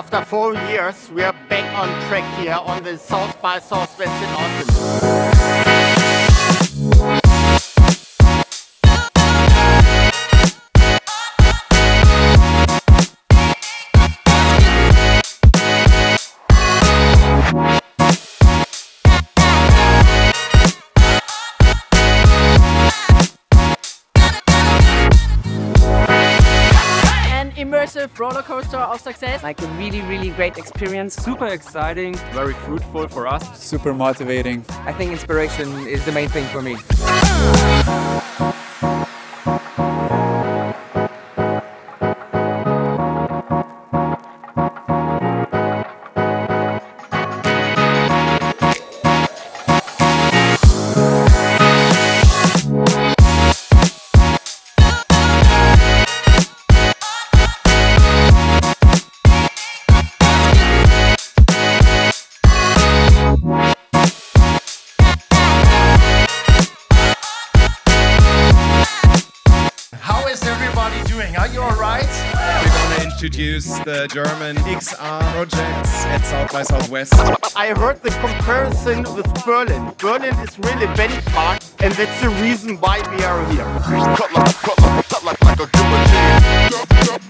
After 4 years, we are back on track here on the South by Southwest in Austin. An immersive roller coaster of success. Like a really, really great experience. Super exciting, very fruitful for us. Super motivating. I think inspiration is the main thing for me. Are you alright? We're gonna introduce the German XR projects at South by Southwest. I heard the comparison with Berlin. Berlin is really benchmark, and that's the reason why we are here.